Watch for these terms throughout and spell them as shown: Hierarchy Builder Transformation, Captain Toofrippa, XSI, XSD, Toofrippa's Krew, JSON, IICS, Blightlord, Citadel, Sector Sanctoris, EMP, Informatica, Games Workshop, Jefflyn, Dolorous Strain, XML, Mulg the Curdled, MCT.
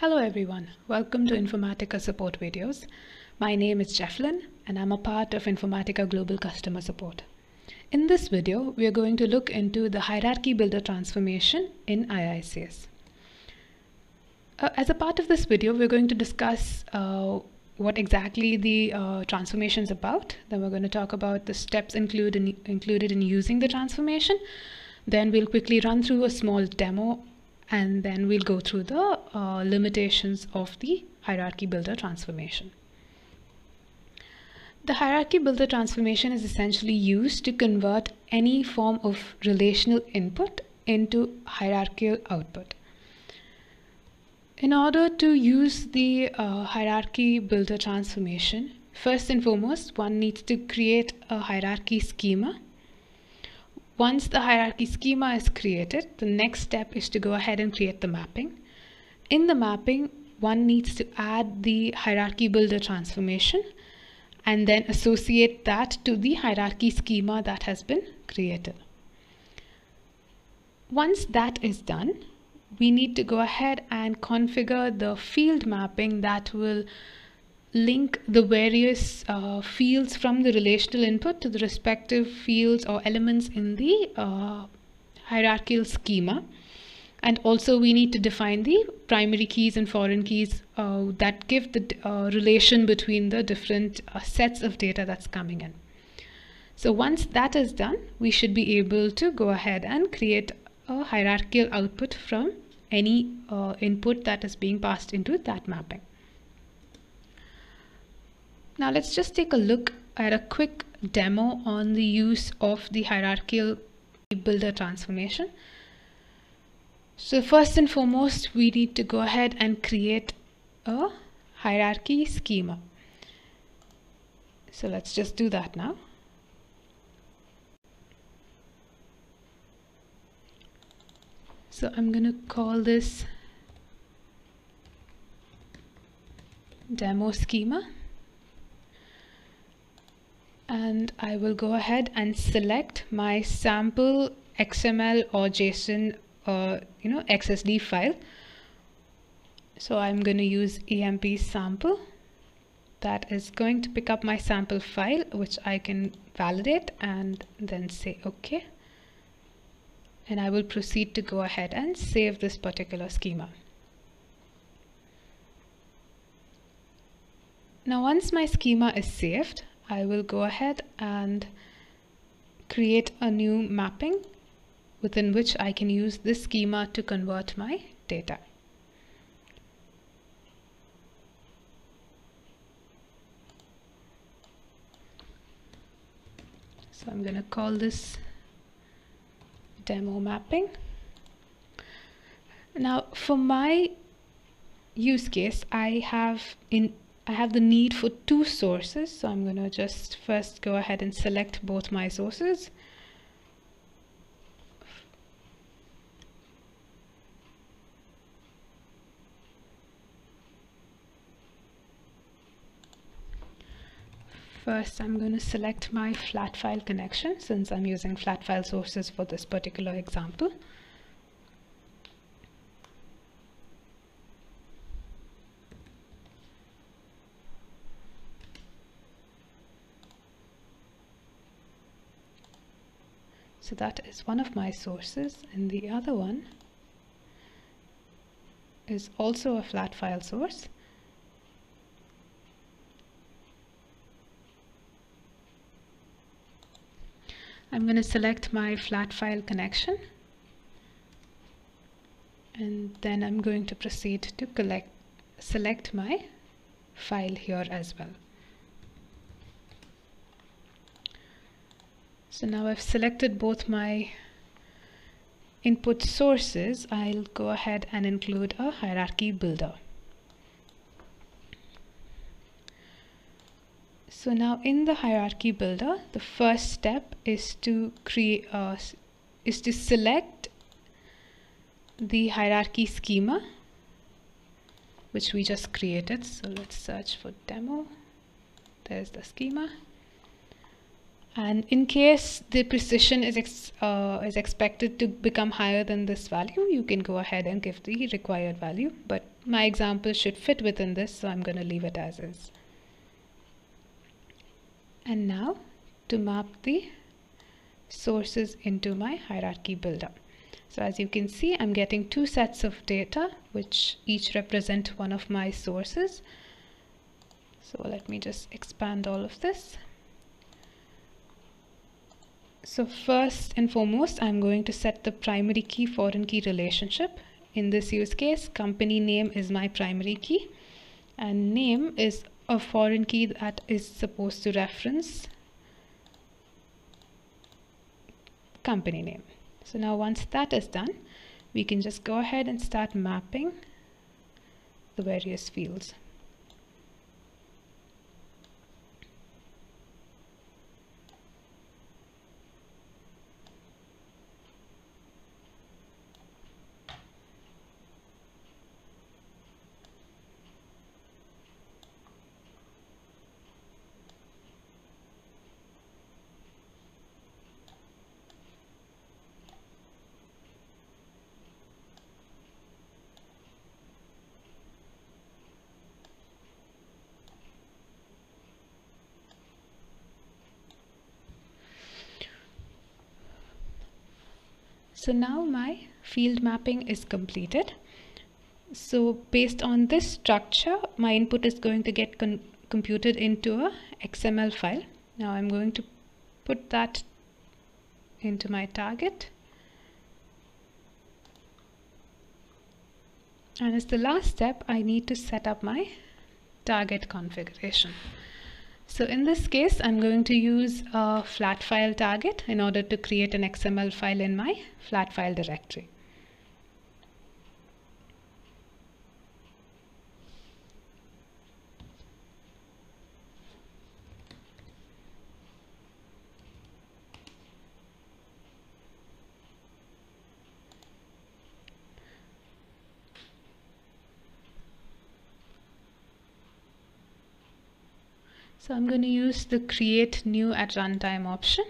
Hello everyone, welcome to Informatica support videos. My name is Jefflyn and I'm a part of Informatica Global Customer Support. In this video, we are going to look into the Hierarchy Builder Transformation in IICS. As a part of this video, we're going to discuss what exactly the transformation is about. Then we're going to talk about the steps included in using the transformation. Then we'll quickly run through a small demo, and then we'll go through the limitations of the Hierarchy Builder Transformation. The Hierarchy Builder Transformation is essentially used to convert any form of relational input into hierarchical output. In order to use the Hierarchy Builder Transformation, first and foremost, one needs to create a hierarchy schema. Once the hierarchy schema is created, the next step is to go ahead and create the mapping. In the mapping, one needs to add the Hierarchy Builder Transformation and then associate that to the hierarchy schema that has been created. Once that is done, we need to go ahead and configure the field mapping that will link the various fields from the relational input to the respective fields or elements in the hierarchical schema. And also we need to define the primary keys and foreign keys that give the relation between the different sets of data that's coming in. So once that is done, we should be able to go ahead and create a hierarchical output from any input that is being passed into that mapping. Now let's just take a look at a quick demo on the use of the Hierarchy Builder Transformation. So first and foremost, we need to go ahead and create a hierarchy schema. So let's just do that now. So I'm going to call this demo schema. And I will go ahead and select my sample XML or JSON XSD file. So I'm going to use EMP sample. That is going to pick up my sample file, which I can validate and then say OK. And I will proceed to go ahead and save this particular schema. Now once my schema is saved, I will go ahead and create a new mapping within which I can use this schema to convert my data. So I'm going to call this demo mapping. Now for my use case, I have the need for two sources, so I'm going to just first go ahead and select both my sources. First, I'm going to select my flat file connection, since I'm using flat file sources for this particular example. So that is one of my sources, and the other one is also a flat file source. I'm going to select my flat file connection, and then I'm going to proceed to select my file here as well. So now I've selected both my input sources. I'll go ahead and include a hierarchy builder. So now in the hierarchy builder, the first step is to select the hierarchy schema which we just created. So let's search for demo. There's the schema. And in case the precision is expected to become higher than this value, you can go ahead and give the required value. But my example should fit within this, so I'm going to leave it as is. And now to map the sources into my hierarchy builder. So as you can see, I'm getting two sets of data, which each represent one of my sources. So let me just expand all of this. So first and foremost, I'm going to set the primary key foreign key relationship. In this use case, company name is my primary key, and name is a foreign key that is supposed to reference company name. So now once that is done, we can just go ahead and start mapping the various fields. So now my field mapping is completed. So based on this structure, my input is going to get computed into a XML file. Now I'm going to put that into my target. And as the last step, I need to set up my target configuration. So in this case, I'm going to use a flat file target in order to create an XML file in my flat file directory. So I'm going to use the create new at runtime option,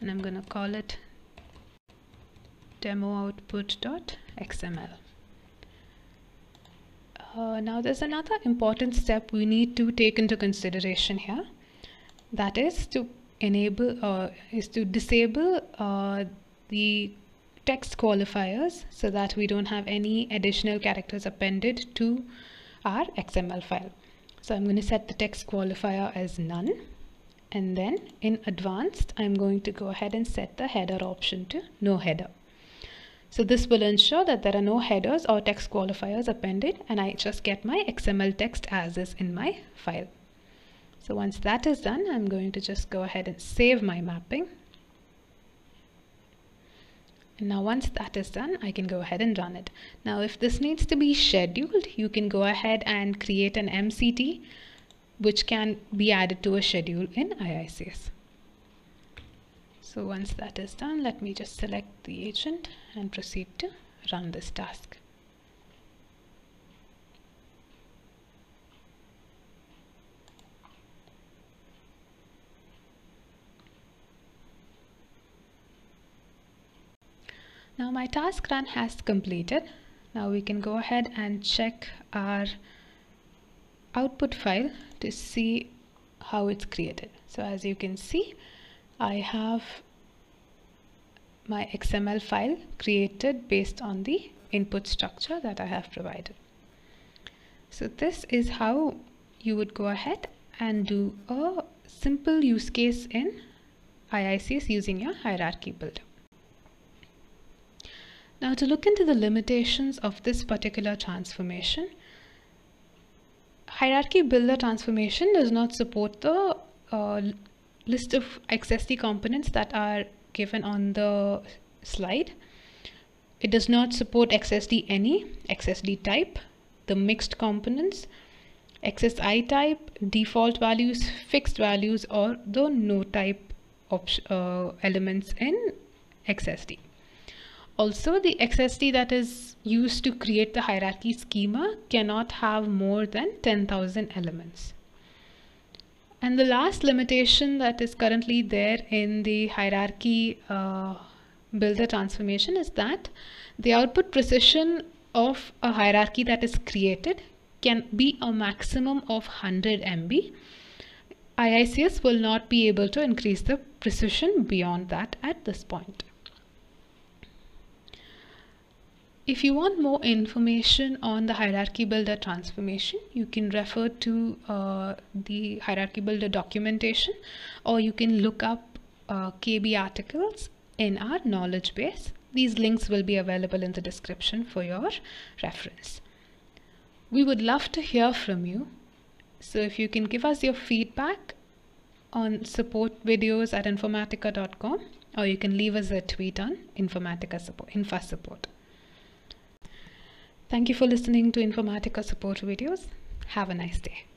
and I'm going to call it demooutput.xml. Now there's another important step we need to take into consideration here. That is to enable disable the text qualifiers so that we don't have any additional characters appended to our XML file. So I'm going to set the text qualifier as none, and then in advanced, I'm going to go ahead and set the header option to no header. So this will ensure that there are no headers or text qualifiers appended, and I just get my XML text as is in my file. So once that is done, I'm going to just go ahead and save my mapping. Now once that is done, I can go ahead and run it. Now if this needs to be scheduled, you can go ahead and create an MCT which can be added to a schedule in IICS. So once that is done, let me just select the agent and proceed to run this task. Now my task run has completed. Now we can go ahead and check our output file to see how it's created. So as you can see, I have my XML file created based on the input structure that I have provided. So this is how you would go ahead and do a simple use case in IICS using your hierarchy builder. Now to look into the limitations of this particular transformation, Hierarchy Builder Transformation does not support the list of XSD components that are given on the slide. It does not support XSD any, XSD type, the mixed components, XSI type, default values, fixed values, or the no type elements in XSD. Also, the XSD that is used to create the hierarchy schema cannot have more than 10,000 elements. And the last limitation that is currently there in the hierarchy builder transformation is that the output precision of a hierarchy that is created can be a maximum of 100 MB. IICS will not be able to increase the precision beyond that at this point. If you want more information on the Hierarchy Builder transformation, you can refer to the Hierarchy Builder documentation, or you can look up KB articles in our knowledge base. These links will be available in the description for your reference. We would love to hear from you. So if you can give us your feedback on support@informatica.com, or you can leave us a tweet on Informatica Support, InfaSupport. Thank you for listening to Informatica Support videos. Have a nice day.